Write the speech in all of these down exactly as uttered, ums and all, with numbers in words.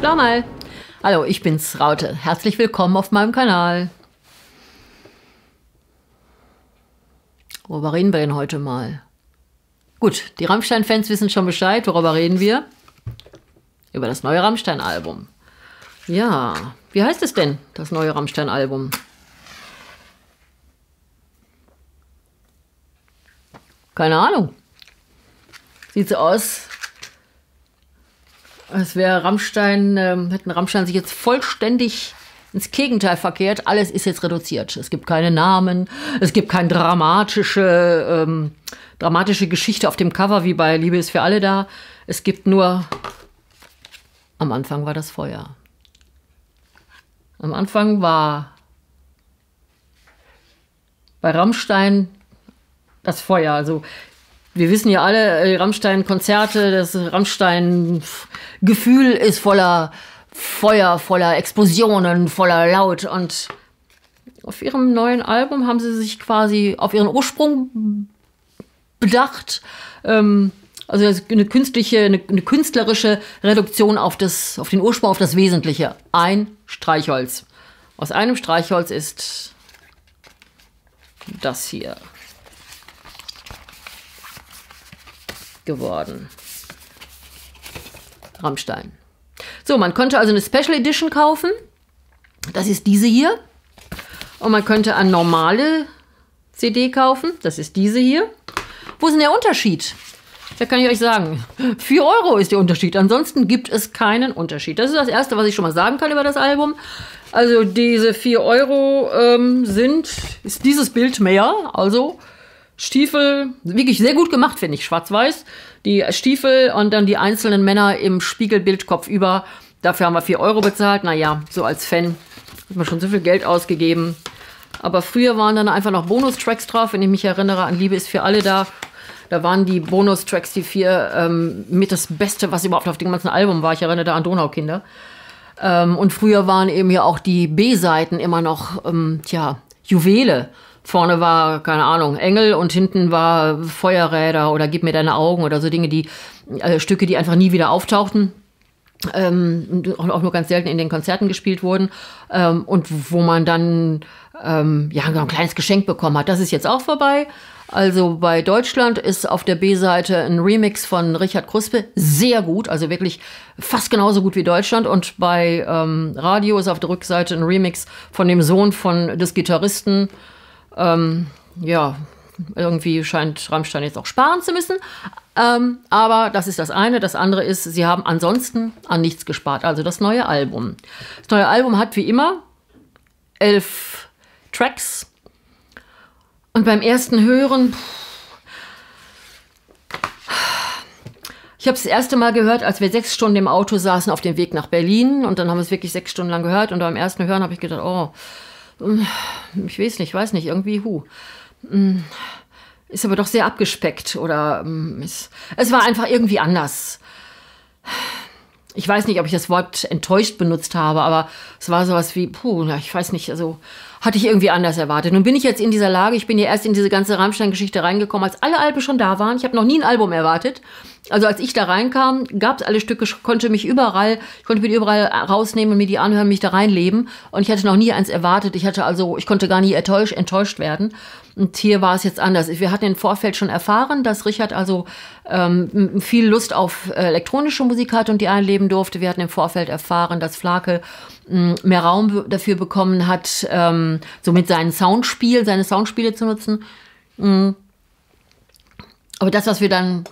Stornal. Hallo, ich bin's, Raute. Herzlich willkommen auf meinem Kanal. Worüber reden wir denn heute mal? Gut, die Rammstein-Fans wissen schon Bescheid. Worüber reden wir? Über das neue Rammstein-Album. Ja, wie heißt es denn, das neue Rammstein-Album? Keine Ahnung. Sieht so aus, als wäre Rammstein, ähm, hätten Rammstein sich jetzt vollständig ins Gegenteil verkehrt. Alles ist jetzt reduziert. Es gibt keine Namen, es gibt keine dramatische, ähm, dramatische Geschichte auf dem Cover wie bei Liebe ist für alle da. Es gibt nur, am Anfang war das Feuer. Am Anfang war bei Rammstein das Feuer. Also wir wissen ja alle, Rammstein-Konzerte, das Rammstein-Gefühl ist voller Feuer, voller Explosionen, voller Laut. Und auf ihrem neuen Album haben sie sich quasi auf ihren Ursprung bedacht. Ähm, also eine künstliche, eine, eine künstlerische Reduktion auf, das, auf den Ursprung, auf das Wesentliche. Ein Streichholz. Aus einem Streichholz ist das hier geworden. Rammstein. So, man könnte also eine Special Edition kaufen. Das ist diese hier. Und man könnte eine normale C D kaufen. Das ist diese hier. Wo ist denn der Unterschied? Da kann ich euch sagen, vier Euro ist der Unterschied. Ansonsten gibt es keinen Unterschied. Das ist das Erste, was ich schon mal sagen kann über das Album. Also diese vier Euro ähm, sind, ist dieses Bild mehr. Also Stiefel, wirklich sehr gut gemacht, finde ich, schwarz-weiß. Die Stiefel und dann die einzelnen Männer im Spiegelbild kopfüber. Dafür haben wir vier Euro bezahlt. Naja, so als Fan hat man schon so viel Geld ausgegeben. Aber früher waren dann einfach noch Bonustracks drauf, wenn ich mich erinnere an Liebe ist für alle da. Da waren die Bonustracks, die vier, ähm, mit das Beste, was überhaupt auf dem ganzen Album war. Ich erinnere da an Donaukinder. Ähm, und früher waren eben ja auch die B-Seiten immer noch, ähm, tja, Juwele. Vorne war, keine Ahnung, Engel und hinten war Feuerräder oder Gib mir deine Augen oder so Dinge, die äh, Stücke, die einfach nie wieder auftauchten ähm, und auch nur ganz selten in den Konzerten gespielt wurden ähm, und wo man dann ähm, ja, ein kleines Geschenk bekommen hat. Das ist jetzt auch vorbei. Also bei Deutschland ist auf der B-Seite ein Remix von Richard Kruspe sehr gut, also wirklich fast genauso gut wie Deutschland. Und bei ähm, Radio ist auf der Rückseite ein Remix von dem Sohn von, des Gitarristen. Ähm, ja, irgendwie scheint Rammstein jetzt auch sparen zu müssen. Ähm, aber das ist das eine. Das andere ist, sie haben ansonsten an nichts gespart. Also das neue Album. Das neue Album hat wie immer elf Tracks. Und beim ersten Hören, ich habe es das erste Mal gehört, als wir sechs Stunden im Auto saßen auf dem Weg nach Berlin. Und dann haben wir es wirklich sechs Stunden lang gehört. Und beim ersten Hören habe ich gedacht, oh, ich weiß nicht, weiß nicht, irgendwie, hu. Ist aber doch sehr abgespeckt oder ist, es war einfach irgendwie anders. Ich weiß nicht, ob ich das Wort enttäuscht benutzt habe, aber es war sowas wie, puh, ich weiß nicht, also hatte ich irgendwie anders erwartet. Nun bin ich jetzt in dieser Lage, ich bin ja erst in diese ganze Rammstein-Geschichte reingekommen, als alle Alben schon da waren. Ich habe noch nie ein Album erwartet. Also als ich da reinkam, gab es alle Stücke, konnte mich überall, ich konnte mich überall rausnehmen und mir die anhören, mich da reinleben. Und ich hatte noch nie eins erwartet. Ich hatte also, ich konnte gar nie enttäuscht, enttäuscht werden. Und hier war es jetzt anders. Wir hatten im Vorfeld schon erfahren, dass Richard also ähm, viel Lust auf elektronische Musik hatte und die einleben durfte. Wir hatten im Vorfeld erfahren, dass Flake ähm, mehr Raum dafür bekommen hat, ähm, so mit seinen Soundspiel, seine Soundspiele zu nutzen. Ähm, aber das, was wir dann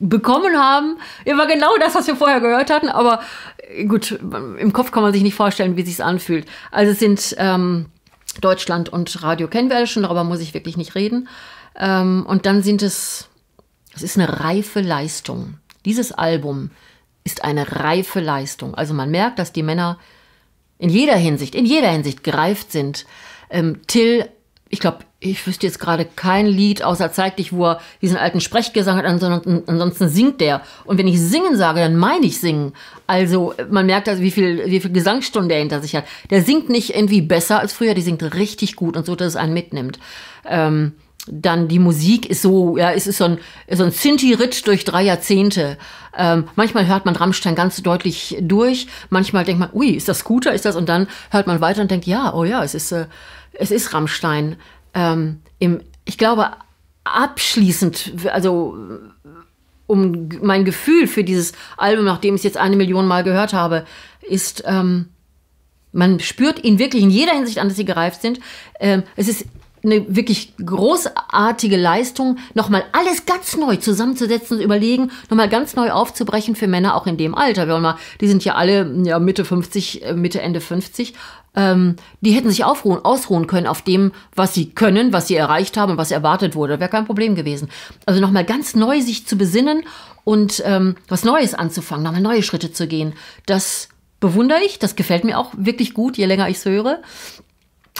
bekommen haben, war genau das, was wir vorher gehört hatten. Aber gut, im Kopf kann man sich nicht vorstellen, wie es sich anfühlt. Also es sind ähm, Deutschland und Radio kennen wir alle schon, darüber muss ich wirklich nicht reden. Ähm, und dann sind es, es ist eine reife Leistung. Dieses Album ist eine reife Leistung. Also man merkt, dass die Männer in jeder Hinsicht, in jeder Hinsicht gereift sind. Ähm, Till, ich glaube, ich wüsste jetzt gerade kein Lied, außer Zeig Dich, wo er diesen alten Sprechgesang hat, ansonsten, ansonsten singt der. Und wenn ich singen sage, dann meine ich singen. Also man merkt also, wie viel, wie viel Gesangsstunde er hinter sich hat. Der singt nicht irgendwie besser als früher, die singt richtig gut und so, dass es einen mitnimmt. Ähm, Dann die Musik ist so, ja, es ist so ein, so ein Sinti-Ritt durch drei Jahrzehnte. Ähm, manchmal hört man Rammstein ganz deutlich durch. Manchmal denkt man, ui, ist das Scooter, ist das? Und dann hört man weiter und denkt, ja, oh ja, es ist, äh, es ist Rammstein. Ähm, im, ich glaube, abschließend, also um mein Gefühl für dieses Album, nachdem ich es jetzt eine Million Mal gehört habe, ist, ähm, man spürt ihn wirklich in jeder Hinsicht an, dass sie gereift sind. Ähm, es ist eine wirklich großartige Leistung, nochmal alles ganz neu zusammenzusetzen und überlegen, nochmal ganz neu aufzubrechen für Männer, auch in dem Alter. Wir wollen mal, die sind ja alle ja, Mitte fünfzig, Mitte, Ende fünfzig. Ähm, die hätten sich aufruhen, ausruhen können auf dem, was sie können, was sie erreicht haben und was erwartet wurde. Wäre kein Problem gewesen. Also nochmal ganz neu sich zu besinnen und ähm, was Neues anzufangen, nochmal neue Schritte zu gehen. Das bewundere ich, das gefällt mir auch wirklich gut, je länger ich es höre.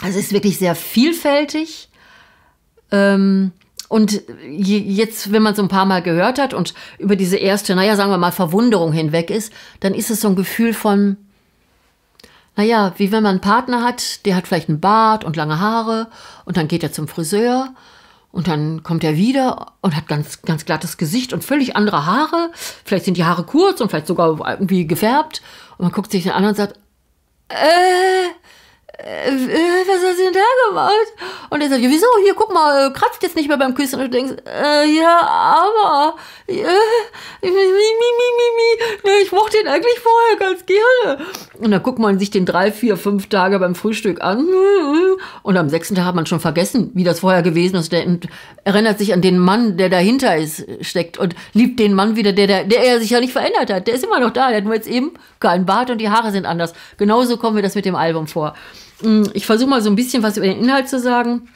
Also es ist wirklich sehr vielfältig. Ähm, und je, jetzt, wenn man es ein paar Mal gehört hat und über diese erste, naja, sagen wir mal, Verwunderung hinweg ist, dann ist es so ein Gefühl von, naja, wie wenn man einen Partner hat, der hat vielleicht einen Bart und lange Haare und dann geht er zum Friseur und dann kommt er wieder und hat ganz, ganz glattes Gesicht und völlig andere Haare. Vielleicht sind die Haare kurz und vielleicht sogar irgendwie gefärbt. Und man guckt sich den an und sagt, äh... was hast du denn da gemacht? Und er sagt, ja, wieso? Hier, guck mal, kratzt jetzt nicht mehr beim Küssen. Und du denkst, äh, ja, aber, äh, mi, mi, mi, mi, mi. Ja, ich mochte ihn eigentlich vorher ganz gerne. Und dann guckt man sich den drei, vier, fünf Tage beim Frühstück an. Und am sechsten Tag hat man schon vergessen, wie das vorher gewesen ist. Und erinnert sich an den Mann, der dahinter ist, steckt. Und liebt den Mann wieder, der, der, der er sich ja nicht verändert hat. Der ist immer noch da. Der hat nur jetzt eben keinen Bart und die Haare sind anders. Genauso kommen wir das mit dem Album vor. Ich versuche mal so ein bisschen was über den Inhalt zu sagen.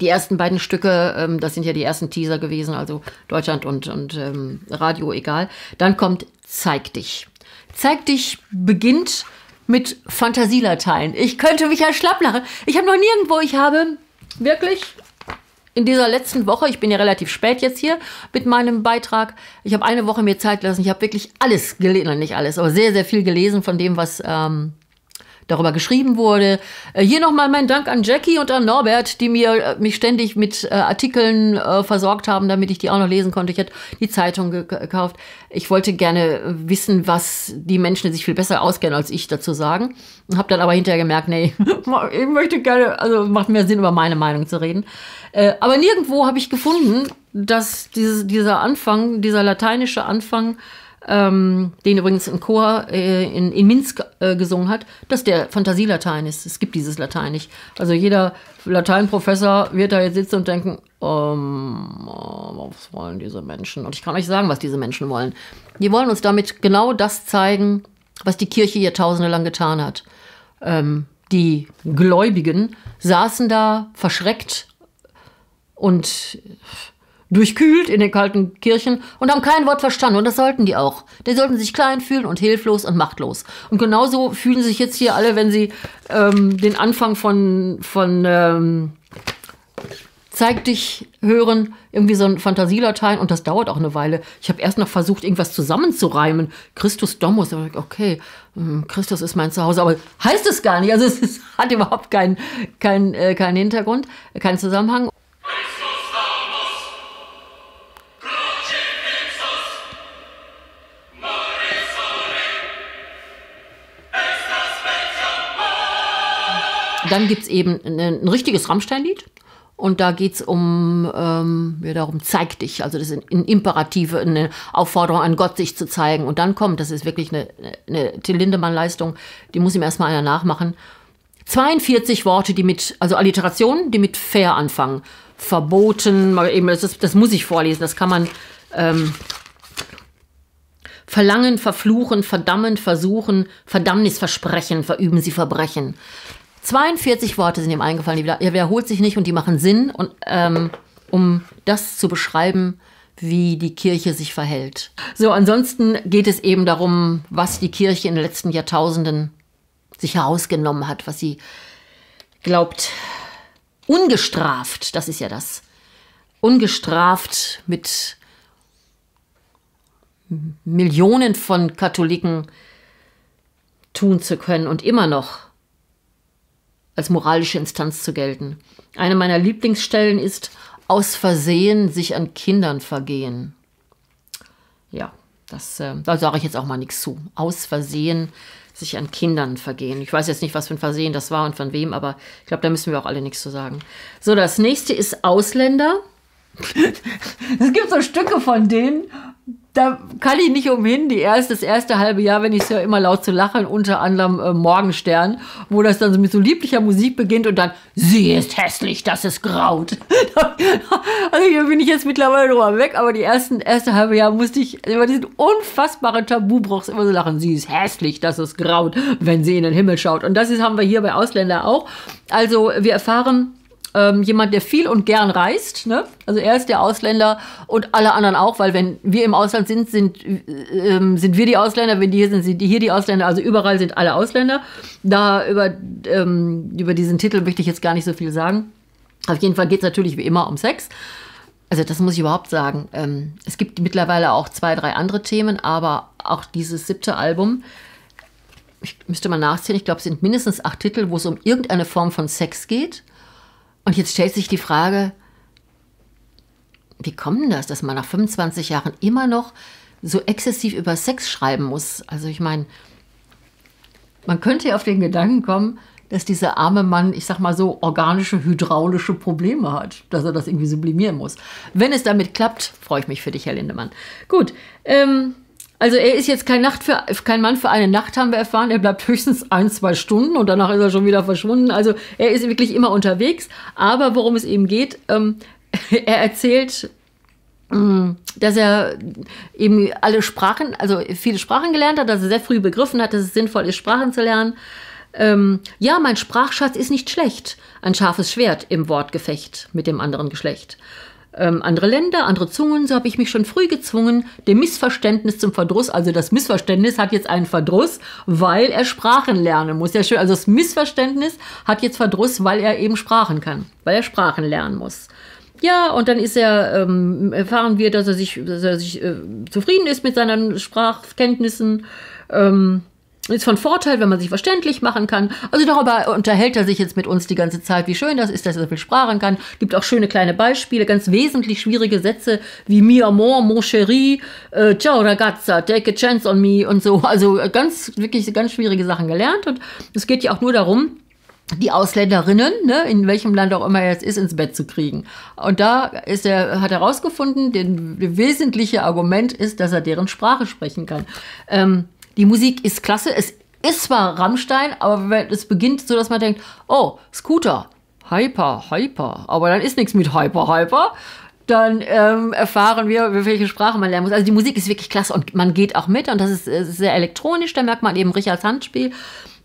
Die ersten beiden Stücke, das sind ja die ersten Teaser gewesen, also Deutschland und, und ähm, Radio, egal. Dann kommt Zeig Dich. Zeig Dich beginnt mit Fantasielatein. Ich könnte mich ja schlapp lachen. Ich habe noch nirgendwo, ich habe wirklich in dieser letzten Woche, ich bin ja relativ spät jetzt hier mit meinem Beitrag, ich habe eine Woche mir Zeit gelassen, ich habe wirklich alles gelesen, nicht alles, aber sehr, sehr viel gelesen von dem, was... Ähm, darüber geschrieben wurde. Äh, hier nochmal mein Dank an Jackie und an Norbert, die mir äh, mich ständig mit äh, Artikeln äh, versorgt haben, damit ich die auch noch lesen konnte. Ich hätte die Zeitung gekauft. Ich wollte gerne wissen, was die Menschen, die sich viel besser auskennen als ich, dazu sagen. Habe dann aber hinterher gemerkt, nee, ich möchte gerne, also macht mehr Sinn, über meine Meinung zu reden. Äh, aber nirgendwo habe ich gefunden, dass dieses, dieser Anfang, dieser lateinische Anfang, Ähm, den übrigens im Chor äh, in, in Minsk äh, gesungen hat, dass der Fantasielatein ist. Es gibt dieses Latein nicht. Also jeder Lateinprofessor wird da jetzt sitzen und denken, ähm, oh, was wollen diese Menschen? Und ich kann euch sagen, was diese Menschen wollen. Die wollen uns damit genau das zeigen, was die Kirche jahrtausende lang getan hat. Ähm, die Gläubigen saßen da verschreckt und durchkühlt in den kalten Kirchen und haben kein Wort verstanden. Und das sollten die auch. Die sollten sich klein fühlen und hilflos und machtlos. Und genauso fühlen sich jetzt hier alle, wenn sie ähm, den Anfang von, von ähm, Zeig Dich hören, irgendwie so ein Fantasielatein. Und das dauert auch eine Weile. Ich habe erst noch versucht, irgendwas zusammenzureimen. Christus Domus. Und ich dachte, okay, Christus ist mein Zuhause. Aber heißt es gar nicht. Also es, es hat überhaupt keinen kein, äh, kein Hintergrund, keinen Zusammenhang. Dann gibt es eben ein richtiges Rammstein-Lied und da geht es um, ähm, ja, darum, zeig dich. Also das ist ein Imperative, eine Aufforderung an Gott, sich zu zeigen. Und dann kommt, das ist wirklich eine, eine Till Lindemann-Leistung, die muss ihm erstmal einer nachmachen. zweiundvierzig Worte, die mit, also Alliterationen, die mit fair anfangen. Verboten, eben, das, ist, das muss ich vorlesen, das kann man... Ähm, verlangen, verfluchen, verdammen, versuchen, Verdammnis versprechen, verüben sie Verbrechen. zweiundvierzig Worte sind ihm eingefallen, die wiederholt sich nicht und die machen Sinn, und, ähm, um das zu beschreiben, wie die Kirche sich verhält. So, ansonsten geht es eben darum, was die Kirche in den letzten Jahrtausenden sich herausgenommen hat, was sie glaubt, ungestraft, das ist ja das, ungestraft mit Millionen von Katholiken tun zu können und immer noch als moralische Instanz zu gelten. Eine meiner Lieblingsstellen ist aus Versehen sich an Kindern vergehen. Ja, das, äh, da sage ich jetzt auch mal nichts zu. Aus Versehen sich an Kindern vergehen. Ich weiß jetzt nicht, was für ein Versehen das war und von wem, aber ich glaube, da müssen wir auch alle nichts zu sagen. So, das nächste ist Ausländer. Es gibt so Stücke von denen, da kann ich nicht umhin, die erst, das erste halbe Jahr, wenn ich es höre, immer laut zu lachen, unter anderem äh, Morgenstern, wo das dann so mit so lieblicher Musik beginnt und dann, sie ist hässlich, dass es graut. Also hier bin ich jetzt mittlerweile drüber weg, aber die ersten, erste halbe Jahr musste ich über diesen unfassbaren Tabubruch immer so lachen, sie ist hässlich, dass es graut, wenn sie in den Himmel schaut. Und das ist, haben wir hier bei Ausländer auch. Also wir erfahren, Ähm, jemand, der viel und gern reist, ne? Also er ist der Ausländer und alle anderen auch, weil wenn wir im Ausland sind, sind, äh, sind wir die Ausländer, wenn die hier sind, sind die hier die Ausländer, also überall sind alle Ausländer. Da über, ähm, über diesen Titel möchte ich jetzt gar nicht so viel sagen. Auf jeden Fall geht es natürlich wie immer um Sex. Also das muss ich überhaupt sagen. Ähm, es gibt mittlerweile auch zwei, drei andere Themen, aber auch dieses siebte Album, ich müsste mal nachzählen, ich glaube, es sind mindestens acht Titel, wo es um irgendeine Form von Sex geht. Und jetzt stellt sich die Frage, wie kommt denn das, dass man nach fünfundzwanzig Jahren immer noch so exzessiv über Sex schreiben muss? Also ich meine, man könnte ja auf den Gedanken kommen, dass dieser arme Mann, ich sag mal so, organische, hydraulische Probleme hat, dass er das irgendwie sublimieren muss. Wenn es damit klappt, freue ich mich für dich, Herr Lindemann. Gut, ähm... also er ist jetzt kein, Nacht für, kein Mann für eine Nacht, haben wir erfahren. Er bleibt höchstens ein, zwei Stunden und danach ist er schon wieder verschwunden. Also er ist wirklich immer unterwegs. Aber worum es eben geht, ähm, er erzählt, ähm, dass er eben alle Sprachen, also viele Sprachen gelernt hat, dass er sehr früh begriffen hat, dass es sinnvoll ist, Sprachen zu lernen. Ähm, ja, mein Sprachschatz ist nicht schlecht. Ein scharfes Schwert im Wortgefecht mit dem anderen Geschlecht. Ähm, andere Länder, andere Zungen, so habe ich mich schon früh gezwungen, dem Missverständnis zum Verdruss, also das Missverständnis hat jetzt einen Verdruss, weil er Sprachen lernen muss. Ja, schön, also das Missverständnis hat jetzt Verdruss, weil er eben Sprachen kann, weil er Sprachen lernen muss. Ja, und dann ist er, ähm, erfahren wir, dass er sich, dass er sich äh, zufrieden ist mit seinen Sprachkenntnissen, ähm, ist von Vorteil, wenn man sich verständlich machen kann. Also darüber unterhält er sich jetzt mit uns die ganze Zeit, wie schön das ist, dass er so viel Sprachen kann. Gibt auch schöne kleine Beispiele, ganz wesentlich schwierige Sätze wie mi amor, mon chéri, äh, ciao ragazza, take a chance on me und so. Also ganz, wirklich ganz schwierige Sachen gelernt. Und es geht ja auch nur darum, die Ausländerinnen, ne, in welchem Land auch immer er jetzt ist, ins Bett zu kriegen. Und da ist er, hat er herausgefunden, das wesentliche Argument ist, dass er deren Sprache sprechen kann. Ähm, Die Musik ist klasse, es ist zwar Rammstein, aber es beginnt so, dass man denkt, oh, Scooter, Hyper, Hyper, aber dann ist nichts mit Hyper, Hyper. Dann ähm, erfahren wir, welche Sprache man lernen muss. Also die Musik ist wirklich klasse und man geht auch mit und das ist, ist sehr elektronisch, da merkt man eben Richards Handspiel.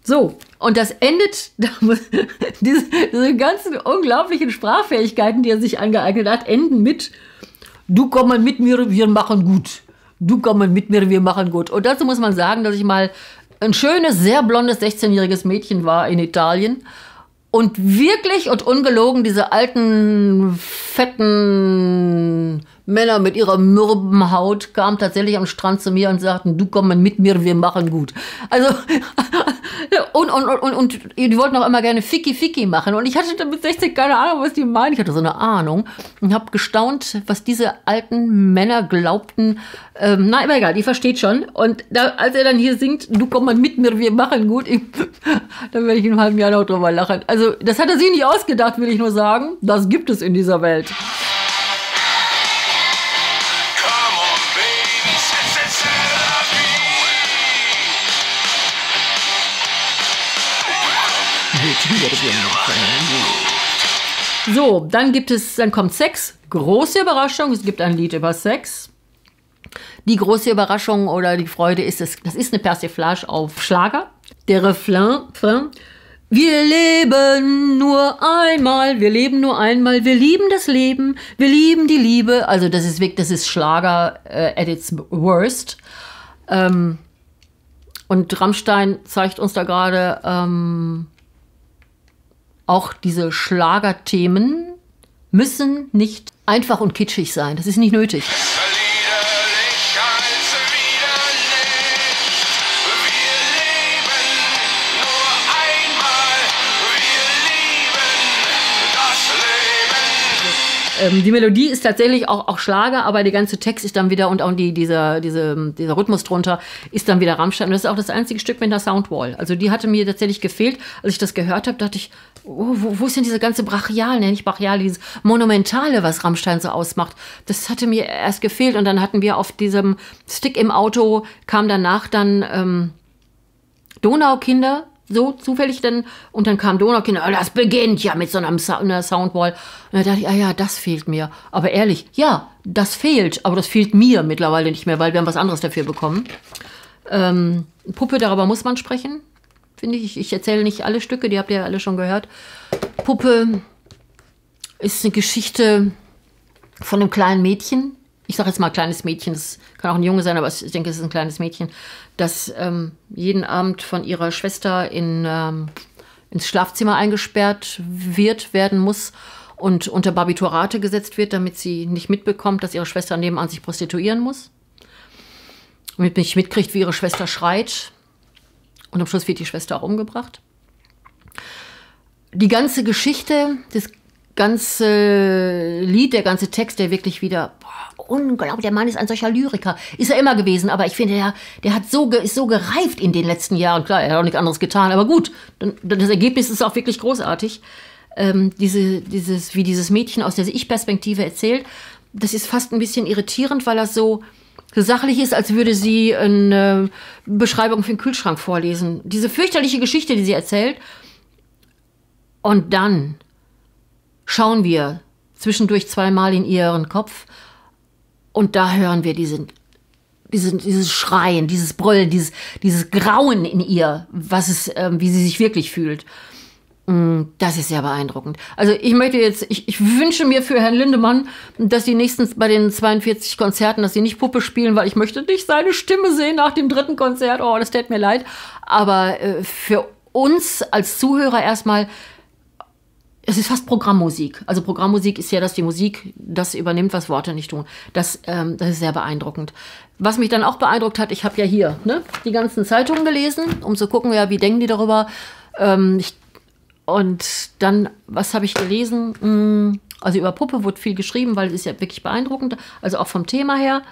So, und das endet, diese, diese ganzen unglaublichen Sprachfähigkeiten, die er sich angeeignet hat, enden mit, du komm mit mir, wir machen gut. Du komm mit mir, wir machen gut. Und dazu muss man sagen, dass ich mal ein schönes, sehr blondes sechzehnjähriges Mädchen war in Italien und wirklich und ungelogen diese alten, fetten Männer mit ihrer mürben Haut kamen tatsächlich am Strand zu mir und sagten, du komm mit mir, wir machen gut. Also, und, und, und, und die wollten auch immer gerne Ficky Ficky machen. Und ich hatte mit sechzehn keine Ahnung, was die meinen. Ich hatte so eine Ahnung und habe gestaunt, was diese alten Männer glaubten. Ähm, na, aber egal, die versteht schon. Und da, als er dann hier singt, du komm mit mir, wir machen gut, ich, dann werde ich in einem halben Jahr noch drüber lachen. Also, das hat er sich nicht ausgedacht, will ich nur sagen. Das gibt es in dieser Welt. So, dann gibt es, dann kommt Sex. Große Überraschung, es gibt ein Lied über Sex. Die große Überraschung oder die Freude ist es, das ist eine Persiflage auf Schlager. Der Refrain, wir leben nur einmal, wir leben nur einmal, wir lieben das Leben, wir lieben die Liebe. Also das ist wirklich, das ist Schlager äh, at its worst. Ähm, und Rammstein zeigt uns da gerade ähm, auch diese Schlagerthemen müssen nicht einfach und kitschig sein. Das ist nicht nötig. ähm, die Melodie ist tatsächlich auch, auch Schlager, aber der ganze Text ist dann wieder, und auch die, dieser, diese, dieser Rhythmus drunter ist dann wieder Rammstein. Und das ist auch das einzige Stück mit einer Soundwall. Also die hatte mir tatsächlich gefehlt. Als ich das gehört habe, dachte ich, oh, wo, wo ist denn diese ganze brachiale, ne, nicht brachiale, dieses Monumentale, was Rammstein so ausmacht. Das hatte mir erst gefehlt. Und dann hatten wir auf diesem Stick im Auto, kam danach dann ähm, Donaukinder, so zufällig denn, und dann kam Donaukinder, oh, das beginnt ja mit so einem so einer Soundwall. Und da dachte ich, ah ja, das fehlt mir. Aber ehrlich, ja, das fehlt, aber das fehlt mir mittlerweile nicht mehr, weil wir haben was anderes dafür bekommen. Ähm, Puppe, darüber muss man sprechen, finde ich. Ich erzähle nicht alle Stücke, die habt ihr ja alle schon gehört. Puppe ist eine Geschichte von einem kleinen Mädchen. Ich sage jetzt mal kleines Mädchen, das kann auch ein Junge sein, aber ich denke, es ist ein kleines Mädchen, das ähm, jeden Abend von ihrer Schwester in, ähm, ins Schlafzimmer eingesperrt wird, werden muss und unter Barbiturate gesetzt wird, damit sie nicht mitbekommt, dass ihre Schwester nebenan sich prostituieren muss. Damit nicht mitkriegt, wie ihre Schwester schreit. Und am Schluss wird die Schwester auch umgebracht. Die ganze Geschichte, das ganze Lied, der ganze Text, der wirklich wieder... Boah, unglaublich, der Mann ist ein solcher Lyriker. Ist er immer gewesen, aber ich finde, der, der hat so, ist so gereift in den letzten Jahren. Klar, er hat auch nichts anderes getan, aber gut, das Ergebnis ist auch wirklich großartig. Ähm, diese, dieses, wie dieses Mädchen aus der Ich-Perspektive erzählt, das ist fast ein bisschen irritierend, weil das so, so sachlich ist, als würde sie eine Beschreibung für einen Kühlschrank vorlesen. Diese fürchterliche Geschichte, die sie erzählt. Und dann schauen wir zwischendurch zweimal in ihren Kopf. Und da hören wir diesen, diesen, dieses Schreien, dieses Brüllen, dieses, dieses Grauen in ihr, was es, äh, wie sie sich wirklich fühlt. Das ist sehr beeindruckend. Also ich möchte jetzt, ich, ich wünsche mir für Herrn Lindemann, dass die nächstens bei den zweiundvierzig Konzerten, dass sie nicht Puppe spielen, weil ich möchte nicht seine Stimme sehen nach dem dritten Konzert. Oh, das tät mir leid. Aber äh, für uns als Zuhörer erstmal, es ist fast Programmmusik. Also Programmmusik ist ja, dass die Musik das übernimmt, was Worte nicht tun. Das, ähm, das ist sehr beeindruckend. Was mich dann auch beeindruckt hat, ich habe ja hier, ne, die ganzen Zeitungen gelesen, um zu gucken, ja, wie denken die darüber. Ähm, ich, und dann, was habe ich gelesen? Hm, also über Puppe wurde viel geschrieben, weil es ist ja wirklich beeindruckend. Also auch vom Thema her.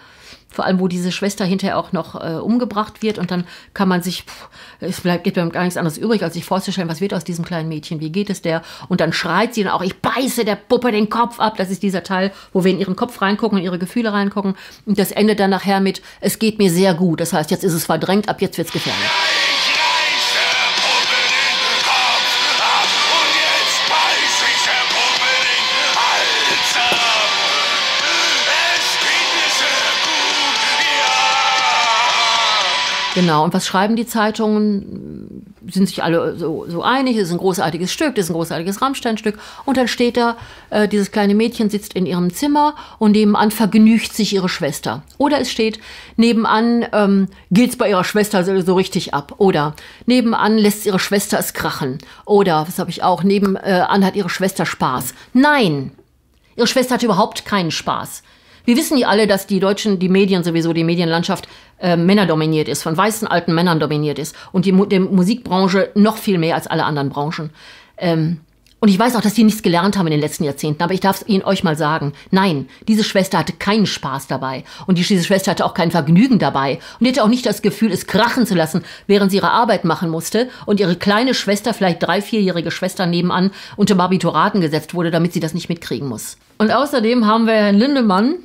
Vor allem, wo diese Schwester hinterher auch noch äh, umgebracht wird. Und dann kann man sich, pff, es bleibt, gibt einem gar nichts anderes übrig, als sich vorzustellen, was wird aus diesem kleinen Mädchen, wie geht es der? Und dann schreit sie dann auch, ich beiße der Puppe den Kopf ab. Das ist dieser Teil, wo wir in ihren Kopf reingucken und ihre Gefühle reingucken. Und das endet dann nachher mit, es geht mir sehr gut. Das heißt, jetzt ist es verdrängt, ab jetzt wird es gefährlich. Genau, und was schreiben die Zeitungen? Sind sich alle so, so einig, es ist ein großartiges Stück, das ist ein großartiges Rammstein-Stück. Und dann steht da, äh, dieses kleine Mädchen sitzt in ihrem Zimmer und nebenan vergnügt sich ihre Schwester. Oder es steht, nebenan ähm, geht's bei ihrer Schwester so, so richtig ab. Oder nebenan lässt ihre Schwester es krachen. Oder, was habe ich auch, nebenan hat ihre Schwester Spaß. Nein, ihre Schwester hat überhaupt keinen Spaß. Wir wissen ja alle, dass die Deutschen, die Medien sowieso, die Medienlandschaft äh, männerdominiert ist, von weißen alten Männern dominiert ist. Und die, die Musikbranche noch viel mehr als alle anderen Branchen. Ähm, und ich weiß auch, dass die nichts gelernt haben in den letzten Jahrzehnten, aber ich darf es Ihnen euch mal sagen. Nein, diese Schwester hatte keinen Spaß dabei. Und die, diese Schwester hatte auch kein Vergnügen dabei. Und die hatte auch nicht das Gefühl, es krachen zu lassen, während sie ihre Arbeit machen musste und ihre kleine Schwester, vielleicht drei-, vierjährige Schwester nebenan, unter Barbituraten gesetzt wurde, damit sie das nicht mitkriegen muss. Und außerdem haben wir Herrn Lindemann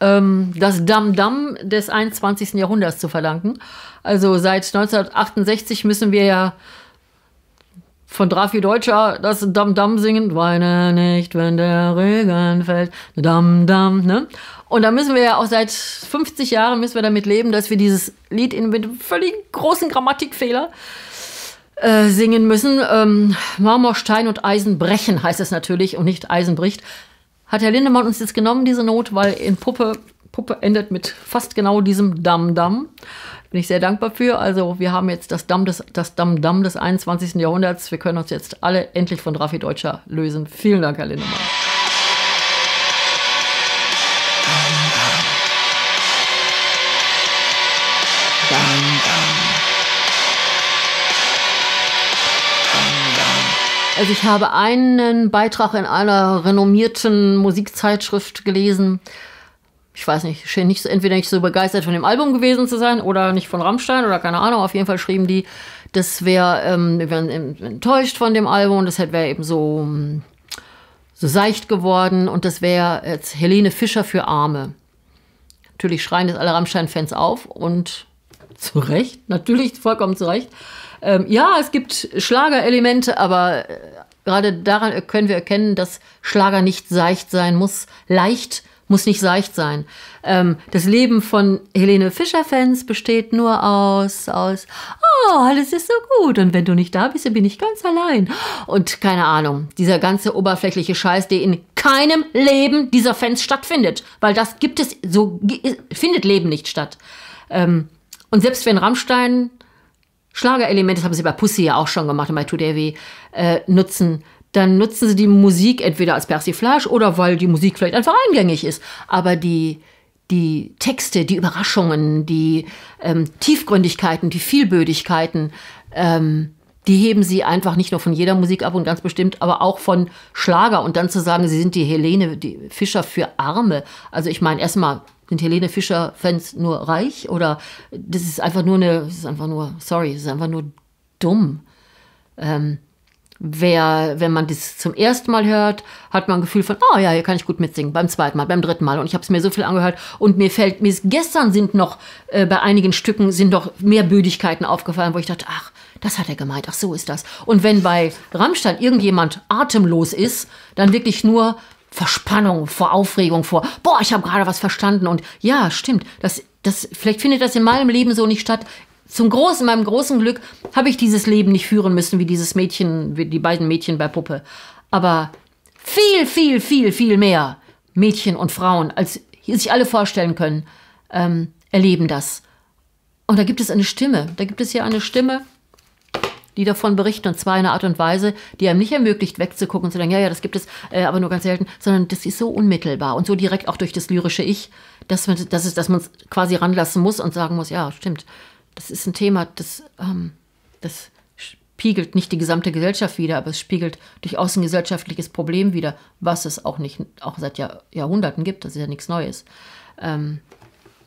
das Dam-Dam des einundzwanzigsten Jahrhunderts zu verdanken. Also seit neunzehnhundertachtundsechzig müssen wir ja von Drafi Deutscher das Dam-Dam singen. Weine nicht, wenn der Regen fällt. Dam-Dam, ne? Und da müssen wir ja auch seit fünfzig Jahren müssen wir damit leben, dass wir dieses Lied in, mit einem völlig großen Grammatikfehler äh, singen müssen. Ähm, Marmor, Stein und Eisen brechen heißt es natürlich und nicht Eisen bricht. Hat Herr Lindemann uns jetzt genommen, diese Not, weil in Puppe, Puppe endet mit fast genau diesem Dam-Dam. Bin ich sehr dankbar für. Also wir haben jetzt das Dam des, das Dam-Dam des einundzwanzigsten Jahrhunderts. Wir können uns jetzt alle endlich von Drafi Deutscher lösen. Vielen Dank, Herr Lindemann. Dam, Dam. Dam, Dam. Also ich habe einen Beitrag in einer renommierten Musikzeitschrift gelesen. Ich weiß nicht, ich schien nicht, entweder nicht so begeistert von dem Album gewesen zu sein oder nicht von Rammstein oder keine Ahnung. Auf jeden Fall schrieben die, das wäre ähm, enttäuscht von dem Album und das wäre eben so, so seicht geworden und das wäre jetzt Helene Fischer für Arme. Natürlich schreien jetzt alle Rammstein-Fans auf und zu Recht, natürlich vollkommen zu Recht. Ähm, ja, es gibt Schlagerelemente, aber äh, gerade daran können wir erkennen, dass Schlager nicht seicht sein muss. Leicht muss nicht seicht sein. Ähm, das Leben von Helene Fischer-Fans besteht nur aus, aus, oh, alles ist so gut und wenn du nicht da bist, dann bin ich ganz allein. Und keine Ahnung, dieser ganze oberflächliche Scheiß, der in keinem Leben dieser Fans stattfindet, weil das gibt es, so findet Leben nicht statt. Ähm, und selbst wenn Rammstein Schlagerelemente, das haben sie bei Pussy ja auch schon gemacht, bei Tut der Weh, äh, nutzen, dann nutzen sie die Musik entweder als Persiflage oder weil die Musik vielleicht einfach eingängig ist. Aber die, die Texte, die Überraschungen, die ähm, Tiefgründigkeiten, die Vielbödigkeiten, ähm, die heben sie einfach nicht nur von jeder Musik ab und ganz bestimmt, aber auch von Schlager. Und dann zu sagen, sie sind die Helene die Fischer für Arme. Also ich meine, erstmal sind Helene Fischer-Fans nur reich oder das ist einfach nur eine, das ist einfach nur, sorry, das ist einfach nur dumm. Ähm, wer, wenn man das zum ersten Mal hört, hat man ein Gefühl von, oh ja, hier kann ich gut mitsingen, beim zweiten Mal, beim dritten Mal und ich habe es mir so viel angehört und mir fällt, mir ist, gestern sind noch, äh, bei einigen Stücken sind noch mehr Bödigkeiten aufgefallen, wo ich dachte, ach, das hat er gemeint, ach so ist das. Und wenn bei Rammstein irgendjemand atemlos ist, dann wirklich nur Verspannung, vor Aufregung, vor, boah, ich habe gerade was verstanden und ja, stimmt, das, das, vielleicht findet das in meinem Leben so nicht statt. Zum großen, meinem großen Glück habe ich dieses Leben nicht führen müssen, wie dieses Mädchen, wie die beiden Mädchen bei Puppe. Aber viel, viel, viel, viel mehr Mädchen und Frauen, als sich alle vorstellen können, ähm, erleben das. Und da gibt es eine Stimme, da gibt es hier eine Stimme, die davon berichten, und zwar in einer Art und Weise, die einem nicht ermöglicht, wegzugucken und zu sagen, ja, ja, das gibt es, äh, aber nur ganz selten, sondern das ist so unmittelbar und so direkt auch durch das lyrische Ich, dass man es dass dass man quasi ranlassen muss und sagen muss, ja, stimmt, das ist ein Thema, das, ähm, das spiegelt nicht die gesamte Gesellschaft wider, aber es spiegelt durchaus ein gesellschaftliches Problem wider, was es auch nicht, auch seit Jahr, Jahrhunderten gibt, das ist ja nichts Neues. Ähm,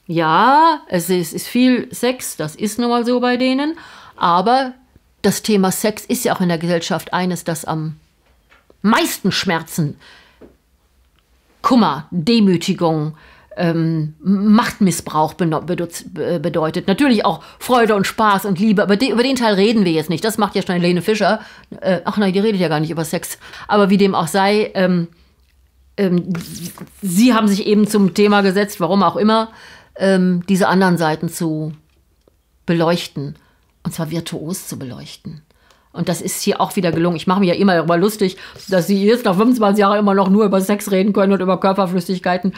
ja, es ist, ist viel Sex, das ist nun mal so bei denen, aber das Thema Sex ist ja auch in der Gesellschaft eines, das am meisten Schmerzen, Kummer, Demütigung, ähm, Machtmissbrauch bedeutet. Natürlich auch Freude und Spaß und Liebe, aber de über den Teil reden wir jetzt nicht. Das macht ja schon Helene Fischer. Äh, ach nein, die redet ja gar nicht über Sex. Aber wie dem auch sei, ähm, ähm, sie haben sich eben zum Thema gesetzt, warum auch immer, ähm, diese anderen Seiten zu beleuchten. Und zwar virtuos zu beleuchten. Und das ist hier auch wieder gelungen. Ich mache mich ja immer darüber lustig, dass sie jetzt nach fünfundzwanzig Jahren immer noch nur über Sex reden können und über Körperflüssigkeiten.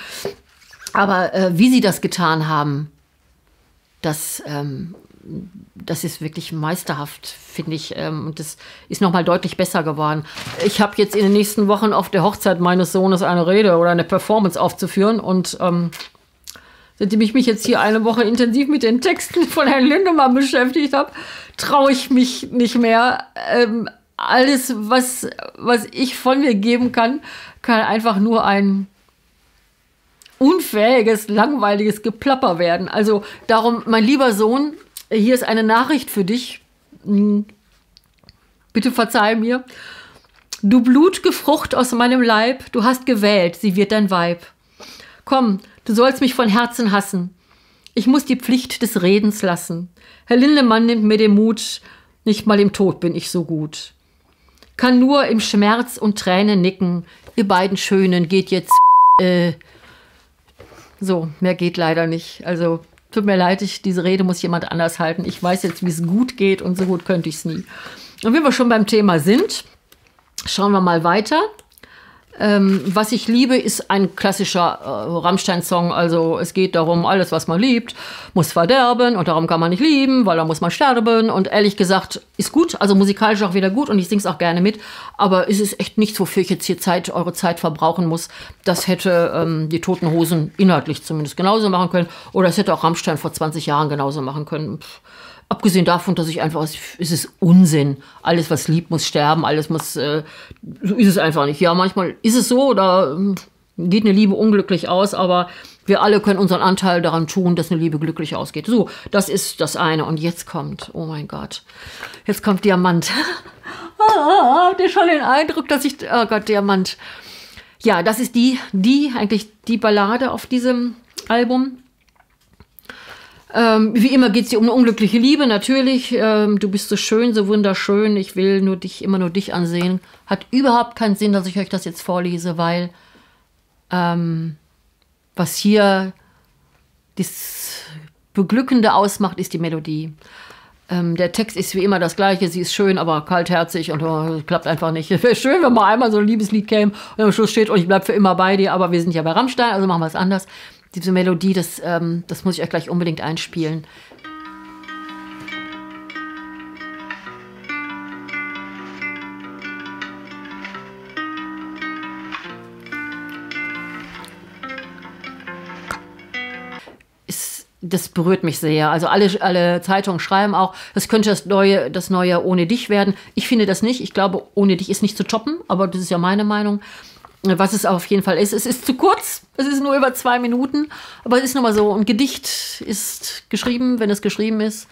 Aber äh, wie sie das getan haben, das, ähm, das ist wirklich meisterhaft, finde ich. Ähm, und das ist nochmal deutlich besser geworden. Ich habe jetzt in den nächsten Wochen auf der Hochzeit meines Sohnes eine Rede oder eine Performance aufzuführen und Ähm, seitdem ich mich jetzt hier eine Woche intensiv mit den Texten von Herrn Lindemann beschäftigt habe, traue ich mich nicht mehr. Ähm, alles, was, was ich von mir geben kann, kann einfach nur ein unfähiges, langweiliges Geplapper werden. Also darum, mein lieber Sohn, hier ist eine Nachricht für dich. Bitte verzeih mir. Du blutgefrucht aus meinem Leib, du hast gewählt, sie wird dein Weib. Komm, du sollst mich von Herzen hassen. Ich muss die Pflicht des Redens lassen. Herr Lindemann nimmt mir den Mut, nicht mal im Tod bin ich so gut. Kann nur im Schmerz und Tränen nicken. Ihr beiden Schönen geht jetzt äh, so, mehr geht leider nicht. Also tut mir leid, ich, diese Rede muss jemand anders halten. Ich weiß jetzt, wie es gut geht und so gut könnte ich es nie. Und wenn wir schon beim Thema sind, schauen wir mal weiter. Ähm, was ich liebe, ist ein klassischer äh, Rammstein-Song. Also es geht darum, alles, was man liebt, muss verderben und darum kann man nicht lieben, weil da muss man sterben. Und ehrlich gesagt, ist gut, also musikalisch auch wieder gut und ich sing's auch gerne mit. Aber es ist echt nichts, wofür ich jetzt hier Zeit, eure Zeit verbrauchen muss. Das hätte ähm, die Toten Hosen inhaltlich zumindest genauso machen können. Oder es hätte auch Rammstein vor zwanzig Jahren genauso machen können. Pff. Abgesehen davon, dass ich einfach, es ist Unsinn. Alles, was liebt, muss sterben. Alles muss, äh, so ist es einfach nicht. Ja, manchmal ist es so, da geht eine Liebe unglücklich aus, aber wir alle können unseren Anteil daran tun, dass eine Liebe glücklich ausgeht. So, das ist das eine. Und jetzt kommt, oh mein Gott, jetzt kommt Diamant. Ah, habt ihr schon den Eindruck, dass ich, oh Gott, Diamant. Ja, das ist die, die, eigentlich die Ballade auf diesem Album. Ähm, wie immer geht es dir um eine unglückliche Liebe, natürlich. Ähm, du bist so schön, so wunderschön. Ich will nur dich, immer nur dich ansehen. Hat überhaupt keinen Sinn, dass ich euch das jetzt vorlese, weil ähm, was hier das Beglückende ausmacht, ist die Melodie. Ähm, der Text ist wie immer das Gleiche. Sie ist schön, aber kaltherzig und oh, klappt einfach nicht. Es wäre schön, wenn mal einmal so ein Liebeslied käme und am Schluss steht, und ich bleibe für immer bei dir. Aber wir sind ja bei Rammstein, also machen wir es anders. Diese Melodie, das, ähm, das muss ich euch gleich unbedingt einspielen. Das berührt mich sehr. Also alle, alle Zeitungen schreiben auch, das könnte das neue, das neue Ohne Dich werden. Ich finde das nicht. Ich glaube, Ohne Dich ist nicht zu toppen, aber das ist ja meine Meinung. Was es auf jeden Fall ist, es ist zu kurz. Es ist nur über zwei Minuten, aber es ist nun mal so. Ein Gedicht ist geschrieben, wenn es geschrieben ist.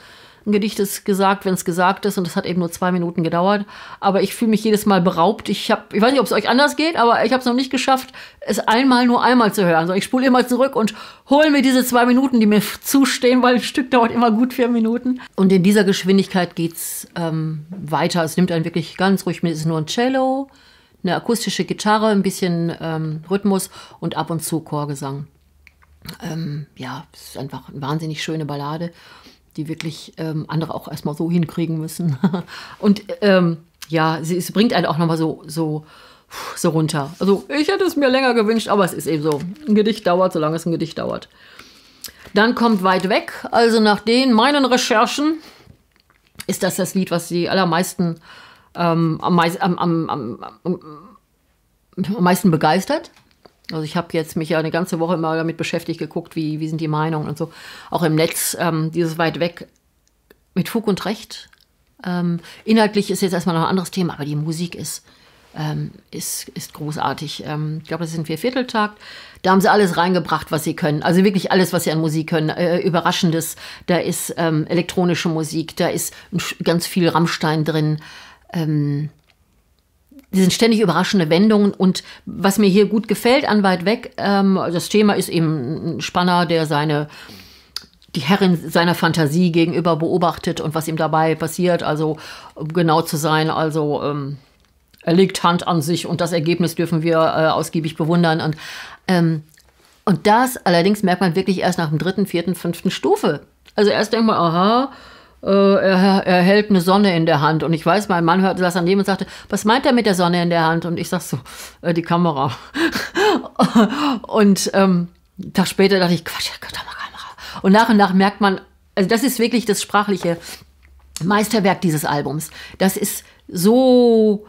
Ein Gedicht ist gesagt, wenn es gesagt ist. Und das hat eben nur zwei Minuten gedauert. Aber ich fühle mich jedes Mal beraubt. Ich hab, ich weiß nicht, ob es euch anders geht, aber ich habe es noch nicht geschafft, es einmal nur einmal zu hören. So, ich spule immer zurück und hole mir diese zwei Minuten, die mir zustehen, weil ein Stück dauert immer gut vier Minuten. Und in dieser Geschwindigkeit geht es ähm, weiter. Es nimmt einen wirklich ganz ruhig mit. Es ist nur ein Cello, eine akustische Gitarre, ein bisschen ähm, Rhythmus und ab und zu Chorgesang. Ähm, ja, es ist einfach eine wahnsinnig schöne Ballade, die wirklich ähm, andere auch erstmal so hinkriegen müssen. Und ähm, ja, sie, es bringt einen auch nochmal so, so, so runter. Also ich hätte es mir länger gewünscht, aber es ist eben so. Ein Gedicht dauert, solange es ein Gedicht dauert. Dann kommt Weit weg. Also nach den meinen Recherchen ist das das Lied, was die allermeisten ähm, am, am, am, am, am meisten begeistert. Also ich habe jetzt mich ja eine ganze Woche immer damit beschäftigt, geguckt, wie, wie sind die Meinungen und so. Auch im Netz, ähm, dieses Weit weg mit Fug und Recht. Ähm, inhaltlich ist jetzt erstmal noch ein anderes Thema, aber die Musik ist, ähm, ist, ist großartig. Ähm, ich glaube, das ist ein Viervierteltakt. Da haben sie alles reingebracht, was sie können. Also wirklich alles, was sie an Musik können. Äh, Überraschendes, da ist ähm, elektronische Musik, da ist ganz viel Rammstein drin. Ähm, Die sind ständig überraschende Wendungen und was mir hier gut gefällt an Weit weg, ähm, das Thema ist eben ein Spanner, der seine, die Herrin seiner Fantasie gegenüber beobachtet und was ihm dabei passiert, also um genau zu sein, also ähm, er legt Hand an sich und das Ergebnis dürfen wir äh, ausgiebig bewundern. Und, ähm, und das allerdings merkt man wirklich erst nach dem dritten, vierten, fünften Stufe. Also erst denkt man, aha, Er, er hält eine Sonne in der Hand. Und ich weiß, mein Mann hörte das an dem und sagte, was meint er mit der Sonne in der Hand? Und ich sag so, die Kamera. Und ähm, einen Tag später dachte ich, Quatsch, Kamera. Und nach und nach merkt man, also das ist wirklich das sprachliche Meisterwerk dieses Albums. Das ist so,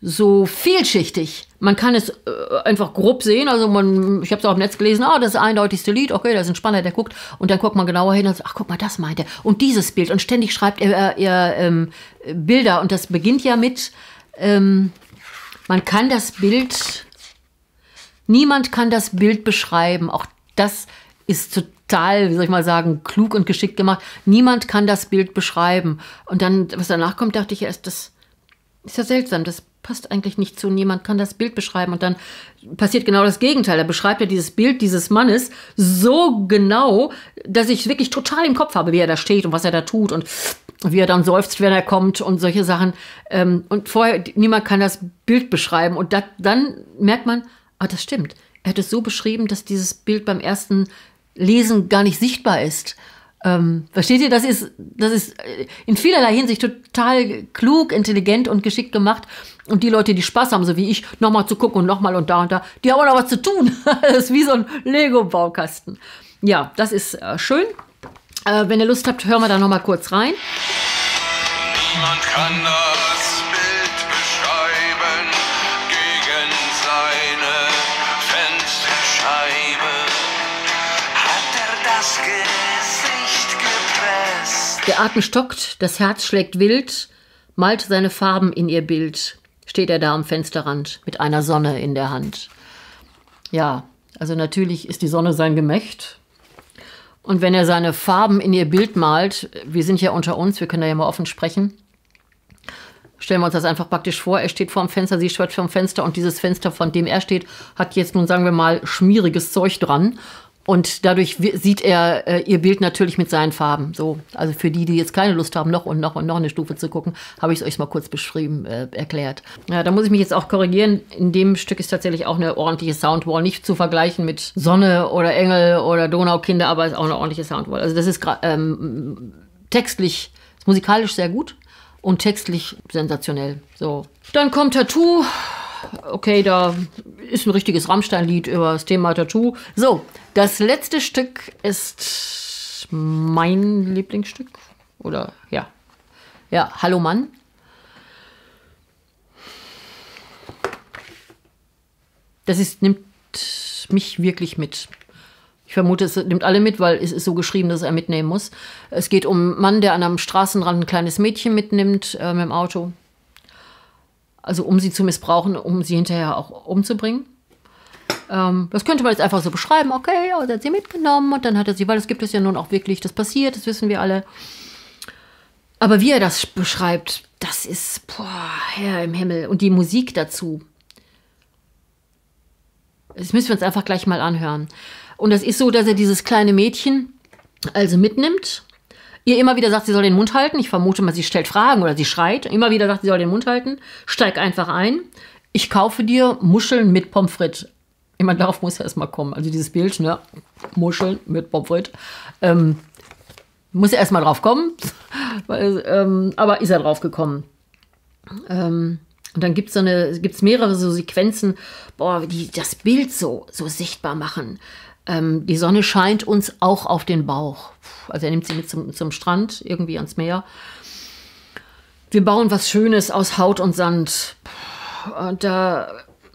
so vielschichtig. Man kann es äh, einfach grob sehen. Also man, ich habe es auch im Netz gelesen, ah, das ist das eindeutigste Lied, okay, da ist ein Spanner, der guckt. Und dann guckt man genauer hin und sagt, ach, guck mal, das meint er. Und dieses Bild. Und ständig schreibt er, er ähm, Bilder. Und das beginnt ja mit, ähm, man kann das Bild, niemand kann das Bild beschreiben. Auch das ist total, wie soll ich mal sagen, klug und geschickt gemacht. Niemand kann das Bild beschreiben. Und dann, was danach kommt, dachte ich erst, das ist ja seltsam, das passt eigentlich nicht zu. Niemand kann das Bild beschreiben. Und dann passiert genau das Gegenteil. Er beschreibt ja dieses Bild dieses Mannes so genau, dass ich wirklich total im Kopf habe, wie er da steht und was er da tut und wie er dann seufzt, wenn er kommt und solche Sachen. Und vorher, niemand kann das Bild beschreiben. Und dat, dann merkt man, ah, das stimmt. Er hat es so beschrieben, dass dieses Bild beim ersten Lesen gar nicht sichtbar ist. Ähm, versteht ihr, das ist, das ist in vielerlei Hinsicht total klug, intelligent und geschickt gemacht. Und die Leute, die Spaß haben, so wie ich, nochmal zu gucken und nochmal und da und da, die haben auch noch was zu tun. Das ist wie so ein Lego-Baukasten. Ja, das ist äh, schön. Äh, wenn ihr Lust habt, hören wir da nochmal kurz rein. Niemand kann das Bild beschreiben gegen seine Fensterscheibe. Hat er das gesehen? Rest Der Atem stockt, das Herz schlägt wild, malt seine Farben in ihr Bild. Steht er da am Fensterrand mit einer Sonne in der Hand. Ja, also natürlich ist die Sonne sein Gemächt. Und wenn er seine Farben in ihr Bild malt, wir sind ja unter uns, wir können da ja mal offen sprechen, stellen wir uns das einfach praktisch vor, er steht vor dem Fenster, sie steht vor dem Fenster und dieses Fenster, von dem er steht, hat jetzt nun, sagen wir mal, schmieriges Zeug dran. Und dadurch sieht er äh, ihr Bild natürlich mit seinen Farben. So, also für die, die jetzt keine Lust haben, noch und noch und noch eine Stufe zu gucken, habe ich es euch mal kurz beschrieben, äh, erklärt. Ja, da muss ich mich jetzt auch korrigieren. In dem Stück ist tatsächlich auch eine ordentliche Soundwall. Nicht zu vergleichen mit Sonne oder Engel oder Donaukinder, aber es ist auch eine ordentliche Soundwall. Also das ist ähm, textlich, ist musikalisch sehr gut und textlich sensationell. So, dann kommt Tattoo. Okay, da ist ein richtiges Rammstein-Lied über das Thema Tattoo. So, das letzte Stück ist mein Lieblingsstück. Oder, ja. Ja, Hallo Mann. Das ist, nimmt mich wirklich mit. Ich vermute, es nimmt alle mit, weil es ist so geschrieben, dass er mitnehmen muss. Es geht um einen Mann, der an einem Straßenrand ein kleines Mädchen mitnimmt äh, mit dem Auto. Also um sie zu missbrauchen, um sie hinterher auch umzubringen. Ähm, das könnte man jetzt einfach so beschreiben. Okay, er hat sie mitgenommen und dann hat er sie, weil es gibt es ja nun auch wirklich, das passiert, das wissen wir alle. Aber wie er das beschreibt, das ist, boah, Herr im Himmel. Und die Musik dazu. Das müssen wir uns einfach gleich mal anhören. Und das ist so, dass er dieses kleine Mädchen also mitnimmt. Ihr immer wieder sagt, sie soll den Mund halten. Ich vermute mal, sie stellt Fragen oder sie schreit. Immer wieder sagt, sie soll den Mund halten. Steig einfach ein. Ich kaufe dir Muscheln mit Pommes frites. Ich meine, darauf muss ja erstmal kommen. Also dieses Bild, ne? Muscheln mit Pommes frites. Ähm, muss ja erstmal drauf kommen. Weil, ähm, aber ist er drauf gekommen. Ähm, und dann gibt es so eine, gibt's mehrere so Sequenzen, boah, die das Bild so, so sichtbar machen. Die Sonne scheint uns auch auf den Bauch. Also er nimmt sie mit zum, zum Strand, irgendwie ans Meer. Wir bauen was Schönes aus Haut und Sand. Und da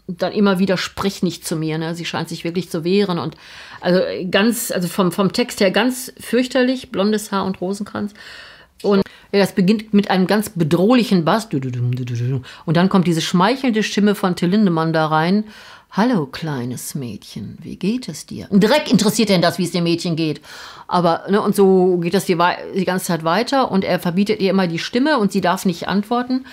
dann immer wieder, sprich nicht zu mir. Ne? Sie scheint sich wirklich zu wehren. Und also ganz, also vom, vom Text her ganz fürchterlich, blondes Haar und Rosenkranz. Und das beginnt mit einem ganz bedrohlichen Bass. Und dann kommt diese schmeichelnde Stimme von Till Lindemann da rein. Hallo, kleines Mädchen, wie geht es dir? Direkt interessiert denn das, wie es dem Mädchen geht. Aber, ne, und so geht das die, die ganze Zeit weiter und er verbietet ihr immer die Stimme und sie darf nicht antworten.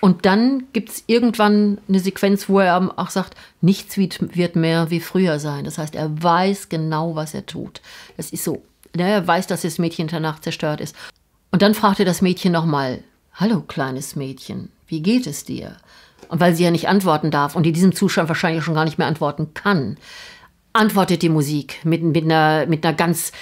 Und dann gibt es irgendwann eine Sequenz, wo er auch sagt, nichts wird mehr wie früher sein. Das heißt, er weiß genau, was er tut. Das ist so, ne, er weiß, dass das Mädchen danach zerstört ist. Und dann fragt er das Mädchen nochmal, hallo, kleines Mädchen, wie geht es dir? Und weil sie ja nicht antworten darf und in diesem Zustand wahrscheinlich schon gar nicht mehr antworten kann, antwortet die Musik mit, mit, einer, mit einer ganz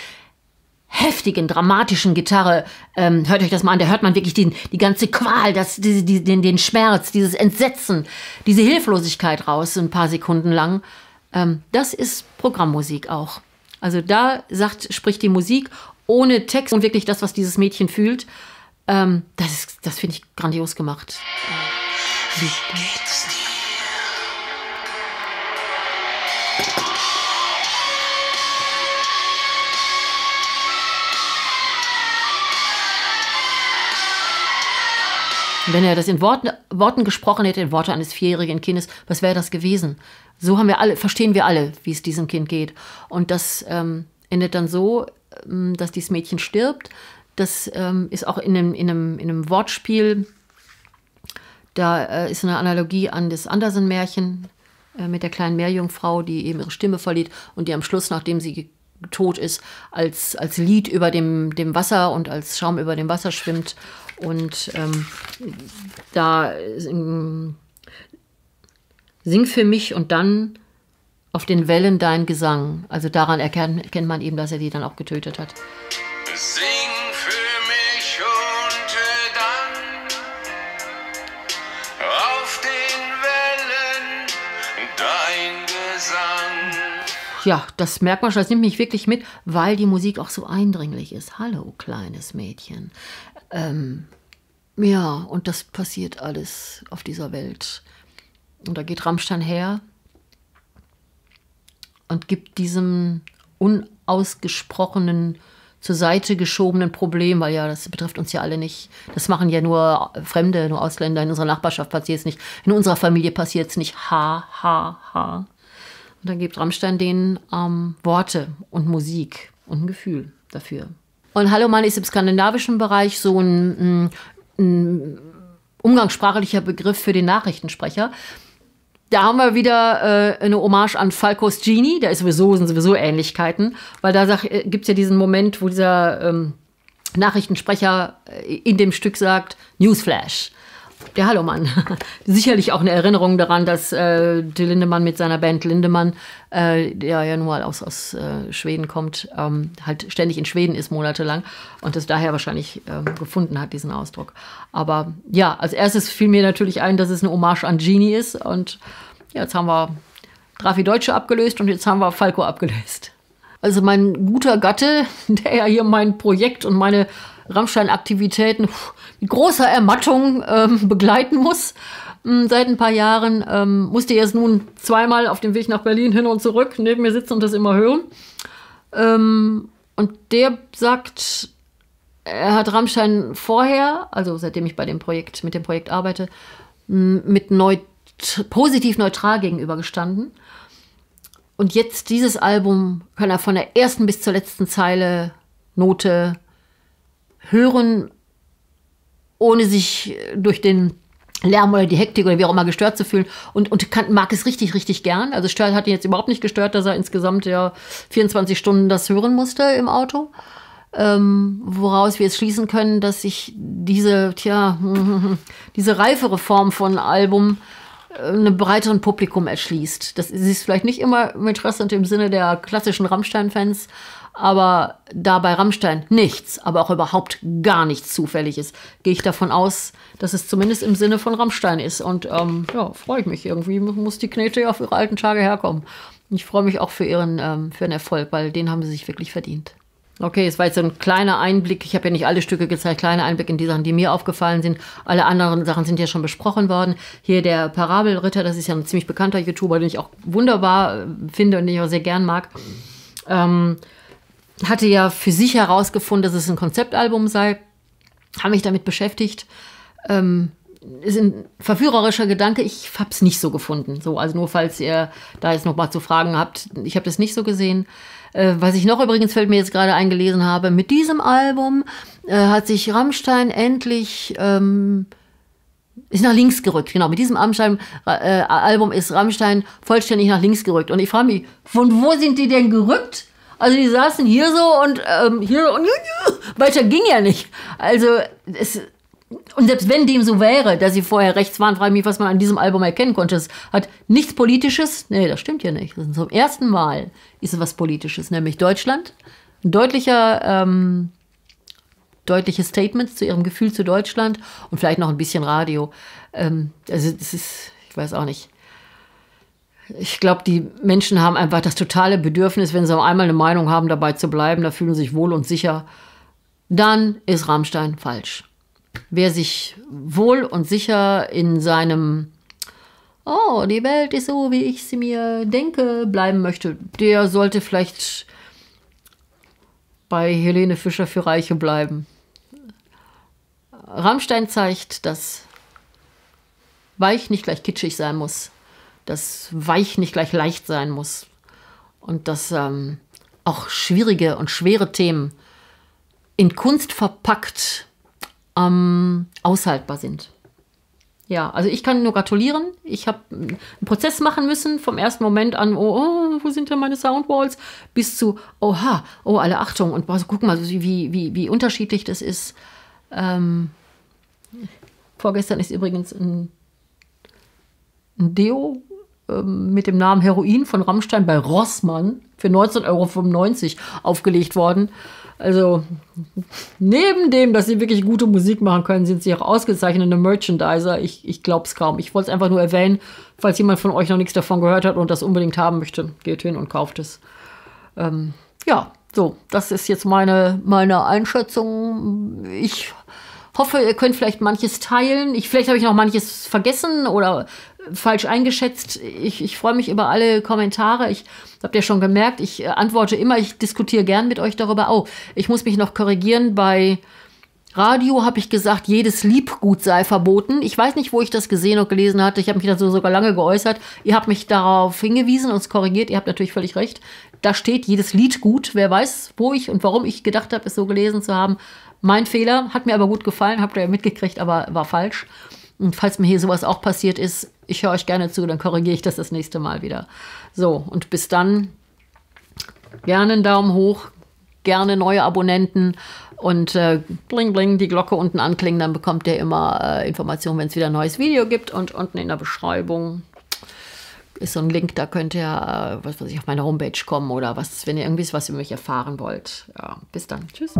heftigen, dramatischen Gitarre. Ähm, hört euch das mal an, da hört man wirklich den, die ganze Qual, das, die, die, den, den Schmerz, dieses Entsetzen, diese Hilflosigkeit raus, ein paar Sekunden lang. Ähm, das ist Programmmusik auch. Also da sagt, spricht die Musik ohne Text und wirklich das, was dieses Mädchen fühlt. Ähm, das ist, das finde ich grandios gemacht. Wie geht's dir? Wenn er das in Worten, Worten gesprochen hätte, in Worte eines vierjährigen Kindes, was wäre das gewesen? So haben wir alle, verstehen wir alle, wie es diesem Kind geht. Und das ähm, endet dann so, dass dieses Mädchen stirbt. Das ähm, ist auch in einem, in einem, in einem Wortspiel. Da äh, ist eine Analogie an das Andersen-Märchen äh, mit der kleinen Meerjungfrau, die eben ihre Stimme verliert und die am Schluss, nachdem sie tot ist, als, als Lied über dem, dem Wasser und als Schaum über dem Wasser schwimmt. Und ähm, da äh, sing für mich und dann auf den Wellen dein Gesang. Also daran erkennt, erkennt man eben, dass er die dann auch getötet hat. Sing. Ja, das merkt man schon, das nimmt mich wirklich mit, weil die Musik auch so eindringlich ist. Hallo, kleines Mädchen. Ähm, ja, und das passiert alles auf dieser Welt. Und da geht Rammstein her und gibt diesem unausgesprochenen zur Seite geschobenen Problem, weil ja, das betrifft uns ja alle nicht. Das machen ja nur Fremde, nur Ausländer. In unserer Nachbarschaft passiert es nicht. In unserer Familie passiert es nicht. Ha, ha, ha. Und dann gibt Rammstein denen ähm, Worte und Musik und ein Gefühl dafür. Und Hallo Mann ist im skandinavischen Bereich so ein, ein umgangssprachlicher Begriff für den Nachrichtensprecher. Da haben wir wieder äh, eine Hommage an Falkos Genie. Da ist sowieso, sind sowieso Ähnlichkeiten, weil da äh, gibt es ja diesen Moment, wo dieser ähm, Nachrichtensprecher in dem Stück sagt, Newsflash. Der Hallo Mann. Sicherlich auch eine Erinnerung daran, dass äh, Till Lindemann mit seiner Band Lindemann, äh, der ja nur aus, aus äh, Schweden kommt, ähm, halt ständig in Schweden ist, monatelang, und das daher wahrscheinlich äh, gefunden hat, diesen Ausdruck. Aber ja, als erstes fiel mir natürlich ein, dass es eine Hommage an Genie ist, und ja, jetzt haben wir Drafi Deutscher abgelöst und jetzt haben wir Falko abgelöst. Also mein guter Gatte, der ja hier mein Projekt und meine Rammstein-Aktivitäten mit großer Ermattung ähm, begleiten muss. Seit ein paar Jahren ähm, musste er jetzt nun zweimal auf dem Weg nach Berlin hin und zurück neben mir sitzen und das immer hören. Ähm, und der sagt, er hat Rammstein vorher, also seitdem ich bei dem Projekt, mit dem Projekt arbeite, mit neut positiv neutral gegenübergestanden. Und jetzt dieses Album kann er von der ersten bis zur letzten Zeile, Note hören, ohne sich durch den Lärm oder die Hektik oder wie auch immer gestört zu fühlen, und, und kann, mag es richtig, richtig gern. Also stört, hat ihn jetzt überhaupt nicht gestört, dass er insgesamt ja vierundzwanzig Stunden das hören musste im Auto. Ähm, woraus wir jetzt schließen können, dass sich diese, tja, diese reifere Form von Album einem breiteren Publikum erschließt. Das ist vielleicht nicht immer im Interesse und im Sinne der klassischen Rammstein-Fans, aber da bei Rammstein nichts, aber auch überhaupt gar nichts zufällig ist, gehe ich davon aus, dass es zumindest im Sinne von Rammstein ist. Und ähm, ja, freue ich mich. Irgendwie muss die Knete ja auf ihre alten Tage herkommen. Ich freue mich auch für ihren, ähm, für ihren Erfolg, weil den haben sie sich wirklich verdient. Okay, es war jetzt so ein kleiner Einblick. Ich habe ja nicht alle Stücke gezeigt, kleiner Einblick in die Sachen, die mir aufgefallen sind. Alle anderen Sachen sind ja schon besprochen worden. Hier der Parabelritter, das ist ja ein ziemlich bekannter YouTuber, den ich auch wunderbar finde und den ich auch sehr gern mag. Ähm, hatte ja für sich herausgefunden, dass es ein Konzeptalbum sei. Habe mich damit beschäftigt. Ähm, ist ein verführerischer Gedanke. Ich habe es nicht so gefunden. So, also nur falls ihr da jetzt noch mal zu fragen habt. Ich habe das nicht so gesehen. Was ich noch übrigens, fällt mir jetzt gerade eingelesen habe, mit diesem Album äh, hat sich Rammstein endlich, ähm, ist nach links gerückt. Genau, mit diesem Rammstein, äh, Album ist Rammstein vollständig nach links gerückt. Und ich frage mich, von wo sind die denn gerückt? Also die saßen hier so und ähm, hier und weiter ging ja nicht. Also es, und selbst wenn dem so wäre, dass sie vorher rechts waren, frage ich mich, was man an diesem Album erkennen konnte. Es hat nichts Politisches. Nee, das stimmt ja nicht. Zum ersten Mal ist es was Politisches, nämlich Deutschland. Ein deutlicher, ähm, deutliches Statement zu ihrem Gefühl zu Deutschland und vielleicht noch ein bisschen Radio. Ähm, also es ist, ich weiß auch nicht. Ich glaube, die Menschen haben einfach das totale Bedürfnis, wenn sie einmal eine Meinung haben, dabei zu bleiben, da fühlen sie sich wohl und sicher. Dann ist Rammstein falsch. Wer sich wohl und sicher in seinem "Oh, die Welt ist so, wie ich sie mir denke" bleiben möchte, der sollte vielleicht bei Helene Fischer für Reiche bleiben. Rammstein zeigt, dass weich nicht gleich kitschig sein muss, dass weich nicht gleich leicht sein muss und dass ähm, auch schwierige und schwere Themen in Kunst verpackt Ähm, aushaltbar sind. Ja, also ich kann nur gratulieren. Ich habe einen Prozess machen müssen, vom ersten Moment an, oh, oh, wo sind denn meine Soundwalls, bis zu, oha, oh, alle Achtung. Und also, guck mal, wie, wie, wie unterschiedlich das ist. Ähm, vorgestern ist übrigens ein, ein Deo ähm, mit dem Namen Heroin von Rammstein bei Rossmann für neunzehn Euro fünfundneunzig aufgelegt worden. Also neben dem, dass sie wirklich gute Musik machen können, sind sie auch ausgezeichnete Merchandiser. Ich, ich glaube es kaum. Ich wollte es einfach nur erwähnen, falls jemand von euch noch nichts davon gehört hat und das unbedingt haben möchte. Geht hin und kauft es. Ähm, ja, so, das ist jetzt meine, meine Einschätzung. Ich hoffe, ihr könnt vielleicht manches teilen. Ich, vielleicht habe ich noch manches vergessen oder falsch eingeschätzt. Ich, ich freue mich über alle Kommentare. Ich habe ja schon gemerkt, ich antworte immer, ich diskutiere gern mit euch darüber. Oh, ich muss mich noch korrigieren. Bei Radio habe ich gesagt, jedes Liebgut sei verboten. Ich weiß nicht, wo ich das gesehen und gelesen hatte. Ich habe mich dazu sogar lange geäußert. Ihr habt mich darauf hingewiesen und es korrigiert. Ihr habt natürlich völlig recht. Da steht jedes Lied gut. Wer weiß, wo ich und warum ich gedacht habe, es so gelesen zu haben. Mein Fehler, hat mir aber gut gefallen, habt ihr ja mitgekriegt, aber war falsch. Und falls mir hier sowas auch passiert ist, ich höre euch gerne zu, dann korrigiere ich das das nächste Mal wieder. So, und bis dann, gerne einen Daumen hoch, gerne neue Abonnenten und äh, bling bling die Glocke unten anklingen, dann bekommt ihr immer äh, Informationen, wenn es wieder ein neues Video gibt. Und unten in der Beschreibung ist so ein Link, da könnt ihr, äh, was weiß ich, auf meine Homepage kommen oder was, wenn ihr irgendwie was über mich erfahren wollt. Ja, bis dann, tschüss.